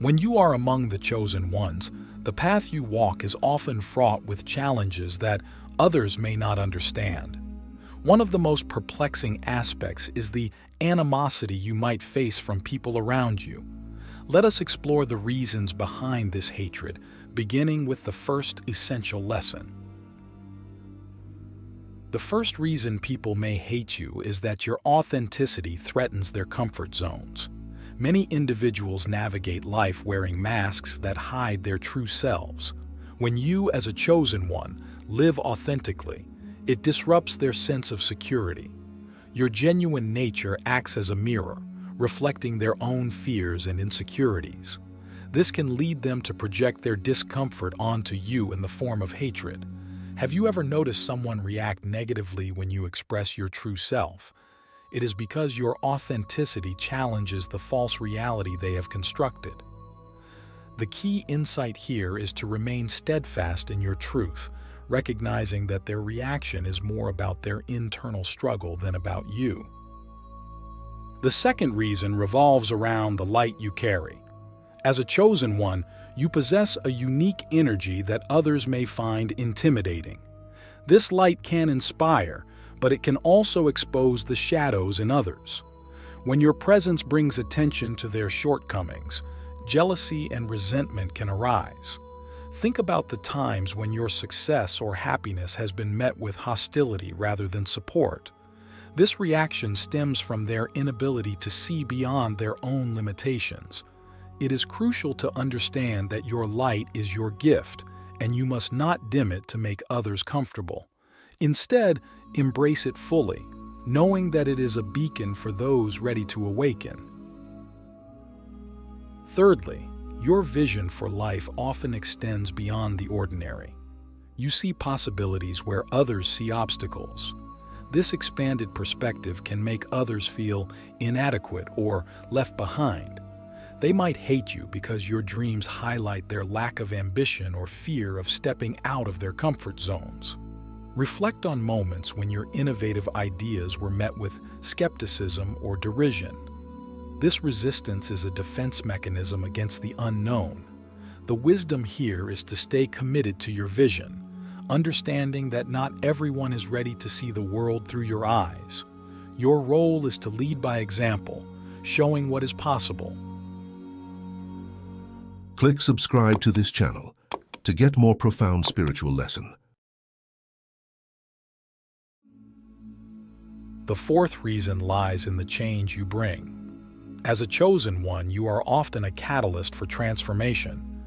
When you are among the chosen ones, the path you walk is often fraught with challenges that others may not understand. One of the most perplexing aspects is the animosity you might face from people around you. Let us explore the reasons behind this hatred, beginning with the first essential lesson. The first reason people may hate you is that your authenticity threatens their comfort zones. Many individuals navigate life wearing masks that hide their true selves. When you, as a chosen one, live authentically, it disrupts their sense of security. Your genuine nature acts as a mirror, reflecting their own fears and insecurities. This can lead them to project their discomfort onto you in the form of hatred. Have you ever noticed someone react negatively when you express your true self? It is because your authenticity challenges the false reality they have constructed. The key insight here is to remain steadfast in your truth, recognizing that their reaction is more about their internal struggle than about you. The second reason revolves around the light you carry. As a chosen one, you possess a unique energy that others may find intimidating. This light can inspire, but it can also expose the shadows in others. When your presence brings attention to their shortcomings, jealousy and resentment can arise. Think about the times when your success or happiness has been met with hostility rather than support. This reaction stems from their inability to see beyond their own limitations. It is crucial to understand that your light is your gift, and you must not dim it to make others comfortable. Instead, embrace it fully, knowing that it is a beacon for those ready to awaken. Thirdly, your vision for life often extends beyond the ordinary. You see possibilities where others see obstacles. This expanded perspective can make others feel inadequate or left behind. They might hate you because your dreams highlight their lack of ambition or fear of stepping out of their comfort zones. Reflect on moments when your innovative ideas were met with skepticism or derision. This resistance is a defense mechanism against the unknown. The wisdom here is to stay committed to your vision, understanding that not everyone is ready to see the world through your eyes. Your role is to lead by example, showing what is possible. Click subscribe to this channel to get more profound spiritual lesson. The fourth reason lies in the change you bring. As a chosen one, you are often a catalyst for transformation.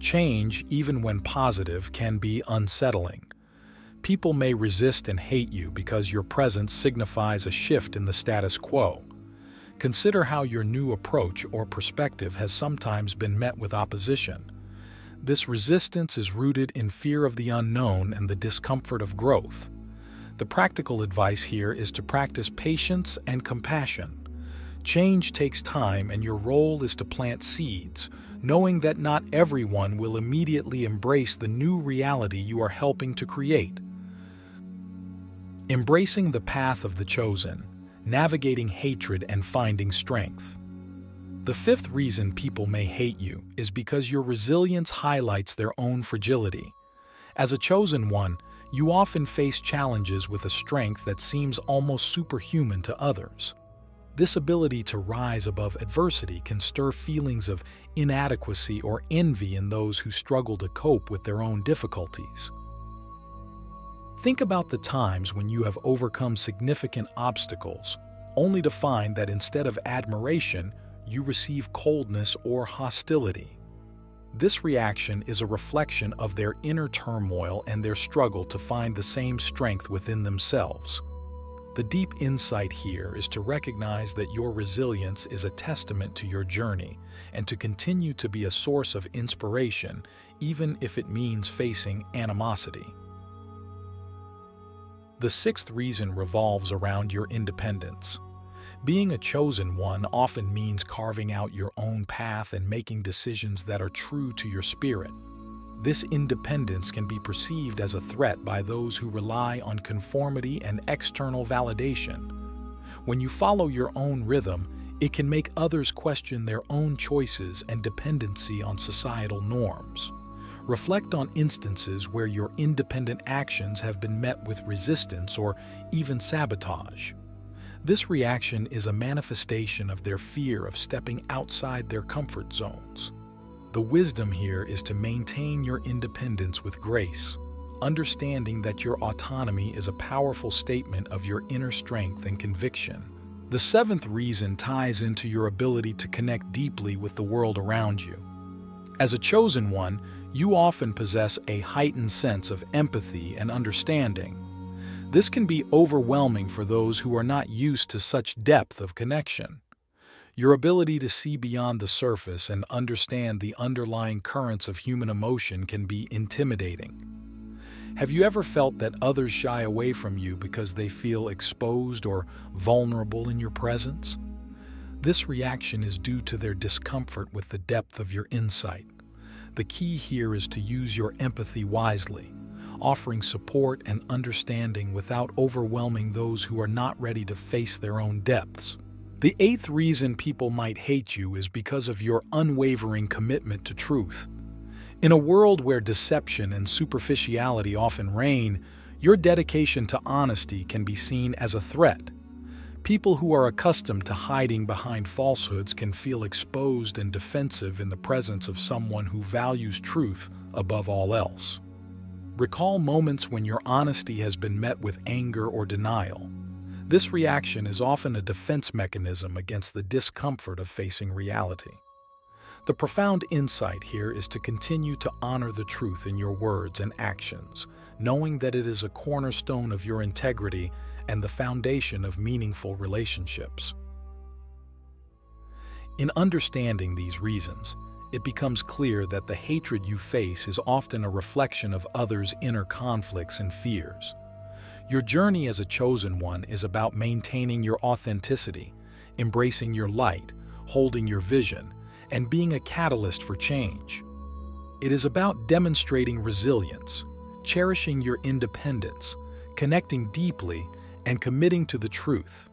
Change, even when positive, can be unsettling. People may resist and hate you because your presence signifies a shift in the status quo. Consider how your new approach or perspective has sometimes been met with opposition. This resistance is rooted in fear of the unknown and the discomfort of growth. The practical advice here is to practice patience and compassion. Change takes time, and your role is to plant seeds, knowing that not everyone will immediately embrace the new reality you are helping to create. Embracing the path of the chosen, navigating hatred and finding strength. The fifth reason people may hate you is because your resilience highlights their own fragility. As a chosen one, you often face challenges with a strength that seems almost superhuman to others. This ability to rise above adversity can stir feelings of inadequacy or envy in those who struggle to cope with their own difficulties. Think about the times when you have overcome significant obstacles, only to find that instead of admiration, you receive coldness or hostility. This reaction is a reflection of their inner turmoil and their struggle to find the same strength within themselves. The deep insight here is to recognize that your resilience is a testament to your journey and to continue to be a source of inspiration, even if it means facing animosity. The sixth reason revolves around your independence. Being a chosen one often means carving out your own path and making decisions that are true to your spirit. This independence can be perceived as a threat by those who rely on conformity and external validation. When you follow your own rhythm, It can make others question their own choices and dependency on societal norms. Reflect on instances where your independent actions have been met with resistance or even sabotage. This reaction is a manifestation of their fear of stepping outside their comfort zones. The wisdom here is to maintain your independence with grace, understanding that your autonomy is a powerful statement of your inner strength and conviction. The seventh reason ties into your ability to connect deeply with the world around you. As a chosen one, you often possess a heightened sense of empathy and understanding. This can be overwhelming for those who are not used to such depth of connection. Your ability to see beyond the surface and understand the underlying currents of human emotion can be intimidating. Have you ever felt that others shy away from you because they feel exposed or vulnerable in your presence? This reaction is due to their discomfort with the depth of your insight. The key here is to use your empathy wisely, offering support and understanding without overwhelming those who are not ready to face their own depths. The eighth reason people might hate you is because of your unwavering commitment to truth. In a world where deception and superficiality often reign, your dedication to honesty can be seen as a threat. People who are accustomed to hiding behind falsehoods can feel exposed and defensive in the presence of someone who values truth above all else. Recall moments when your honesty has been met with anger or denial. This reaction is often a defense mechanism against the discomfort of facing reality. The profound insight here is to continue to honor the truth in your words and actions, knowing that it is a cornerstone of your integrity and the foundation of meaningful relationships. In understanding these reasons, it becomes clear that the hatred you face is often a reflection of others' inner conflicts and fears. Your journey as a chosen one is about maintaining your authenticity, embracing your light, holding your vision, and being a catalyst for change. It is about demonstrating resilience, cherishing your independence, connecting deeply, and committing to the truth.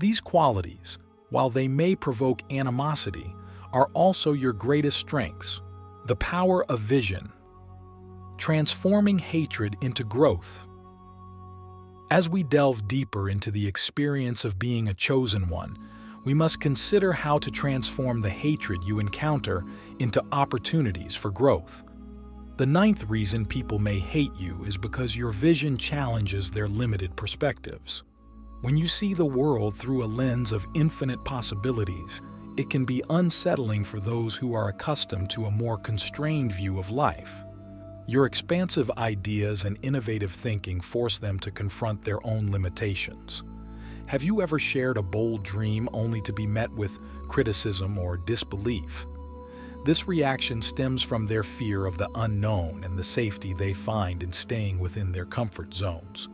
These qualities, while they may provoke animosity, are also your greatest strengths. The power of vision, transforming hatred into growth. As we delve deeper into the experience of being a chosen one, we must consider how to transform the hatred you encounter into opportunities for growth. The ninth reason people may hate you is because your vision challenges their limited perspectives. When you see the world through a lens of infinite possibilities, it can be unsettling for those who are accustomed to a more constrained view of life. Your expansive ideas and innovative thinking force them to confront their own limitations. Have you ever shared a bold dream only to be met with criticism or disbelief? This reaction stems from their fear of the unknown and the safety they find in staying within their comfort zones.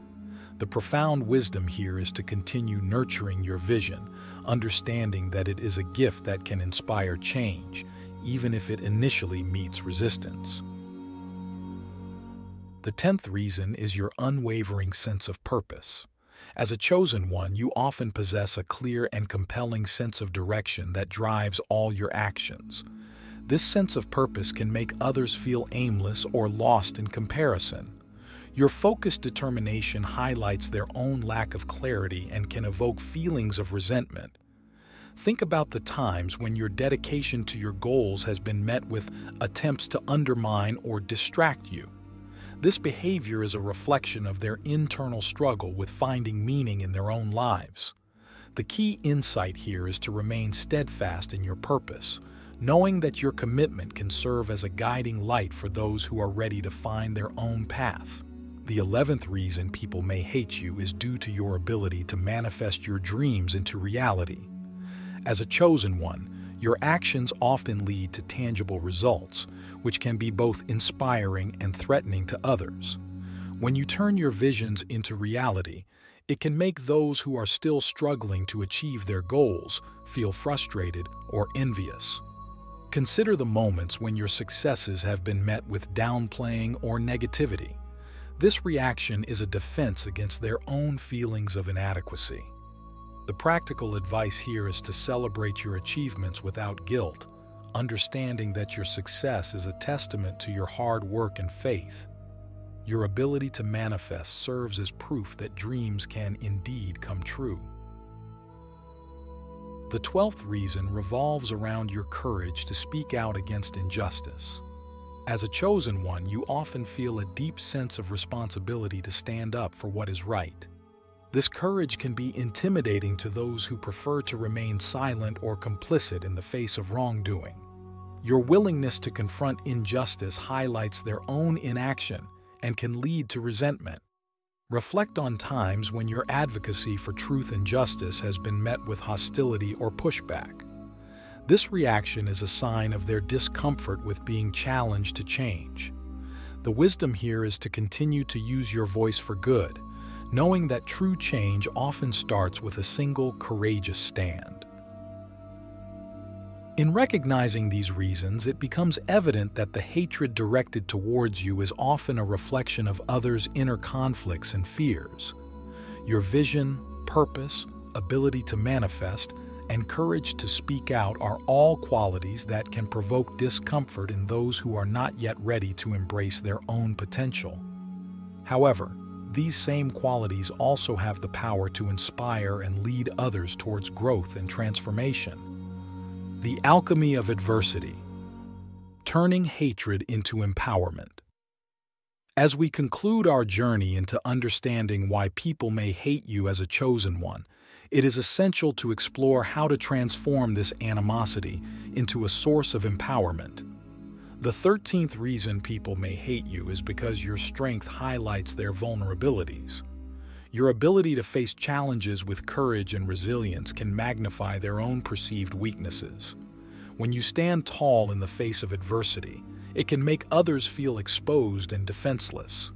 The profound wisdom here is to continue nurturing your vision, understanding that it is a gift that can inspire change, even if it initially meets resistance. The 10th reason is your unwavering sense of purpose. As a chosen one, you often possess a clear and compelling sense of direction that drives all your actions. This sense of purpose can make others feel aimless or lost in comparison. Your focused determination highlights their own lack of clarity and can evoke feelings of resentment. Think about the times when your dedication to your goals has been met with attempts to undermine or distract you. This behavior is a reflection of their internal struggle with finding meaning in their own lives. The key insight here is to remain steadfast in your purpose, knowing that your commitment can serve as a guiding light for those who are ready to find their own path. The 11th reason people may hate you is due to your ability to manifest your dreams into reality. As a chosen one, your actions often lead to tangible results, which can be both inspiring and threatening to others. When you turn your visions into reality, it can make those who are still struggling to achieve their goals feel frustrated or envious. Consider the moments when your successes have been met with downplaying or negativity. This reaction is a defense against their own feelings of inadequacy. The practical advice here is to celebrate your achievements without guilt, understanding that your success is a testament to your hard work and faith. Your ability to manifest serves as proof that dreams can indeed come true. The 12th reason revolves around your courage to speak out against injustice. As a chosen one, you often feel a deep sense of responsibility to stand up for what is right. This courage can be intimidating to those who prefer to remain silent or complicit in the face of wrongdoing. Your willingness to confront injustice highlights their own inaction and can lead to resentment. Reflect on times when your advocacy for truth and justice has been met with hostility or pushback. This reaction is a sign of their discomfort with being challenged to change. The wisdom here is to continue to use your voice for good, knowing that true change often starts with a single courageous stand. In recognizing these reasons, it becomes evident that the hatred directed towards you is often a reflection of others' inner conflicts and fears. Your vision, purpose, ability to manifest, and courage to speak out are all qualities that can provoke discomfort in those who are not yet ready to embrace their own potential. However, these same qualities also have the power to inspire and lead others towards growth and transformation. The alchemy of adversity, turning hatred into empowerment. As we conclude our journey into understanding why people may hate you as a chosen one, it is essential to explore how to transform this animosity into a source of empowerment. The 13th reason people may hate you is because your strength highlights their vulnerabilities. Your ability to face challenges with courage and resilience can magnify their own perceived weaknesses. When you stand tall in the face of adversity, it can make others feel exposed and defenseless.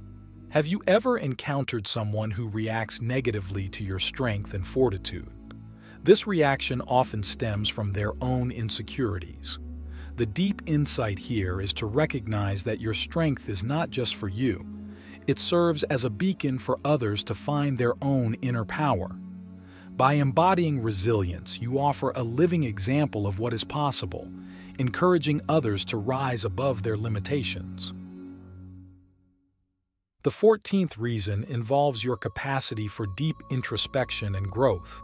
Have you ever encountered someone who reacts negatively to your strength and fortitude? This reaction often stems from their own insecurities. The deep insight here is to recognize that your strength is not just for you. It serves as a beacon for others to find their own inner power. By embodying resilience, you offer a living example of what is possible, encouraging others to rise above their limitations. The 14th reason involves your capacity for deep introspection and growth.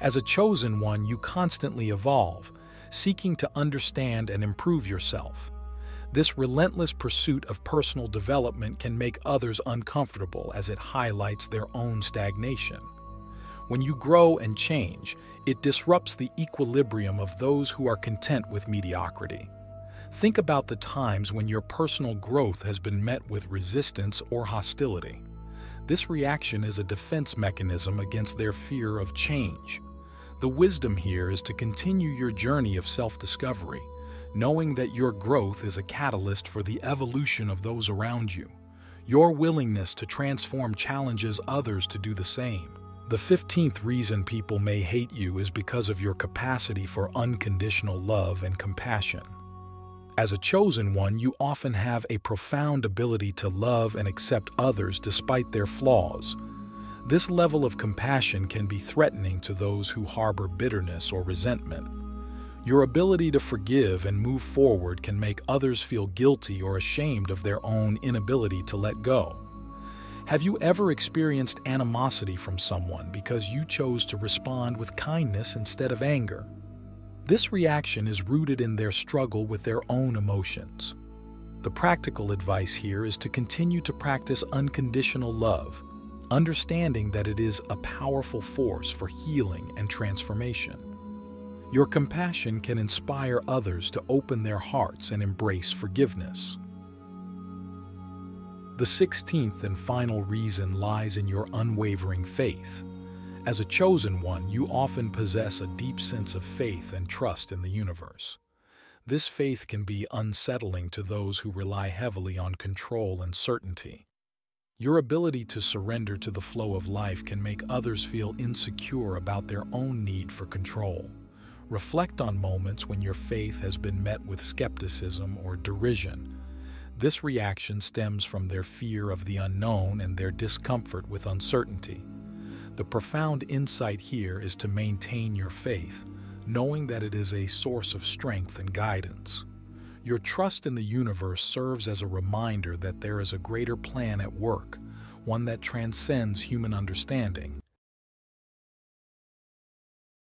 As a chosen one, you constantly evolve, seeking to understand and improve yourself. This relentless pursuit of personal development can make others uncomfortable as it highlights their own stagnation. When you grow and change, it disrupts the equilibrium of those who are content with mediocrity. Think about the times when your personal growth has been met with resistance or hostility. This reaction is a defense mechanism against their fear of change. The wisdom here is to continue your journey of self-discovery, knowing that your growth is a catalyst for the evolution of those around you. Your willingness to transform challenges others to do the same. The 15th reason people may hate you is because of your capacity for unconditional love and compassion. As a chosen one, you often have a profound ability to love and accept others despite their flaws. This level of compassion can be threatening to those who harbor bitterness or resentment. Your ability to forgive and move forward can make others feel guilty or ashamed of their own inability to let go. Have you ever experienced animosity from someone because you chose to respond with kindness instead of anger? This reaction is rooted in their struggle with their own emotions. The practical advice here is to continue to practice unconditional love, understanding that it is a powerful force for healing and transformation. Your compassion can inspire others to open their hearts and embrace forgiveness. The 16th and final reason lies in your unwavering faith. As a chosen one, you often possess a deep sense of faith and trust in the universe. This faith can be unsettling to those who rely heavily on control and certainty. Your ability to surrender to the flow of life can make others feel insecure about their own need for control. Reflect on moments when your faith has been met with skepticism or derision. This reaction stems from their fear of the unknown and their discomfort with uncertainty. The profound insight here is to maintain your faith, knowing that it is a source of strength and guidance. Your trust in the universe serves as a reminder that there is a greater plan at work, one that transcends human understanding.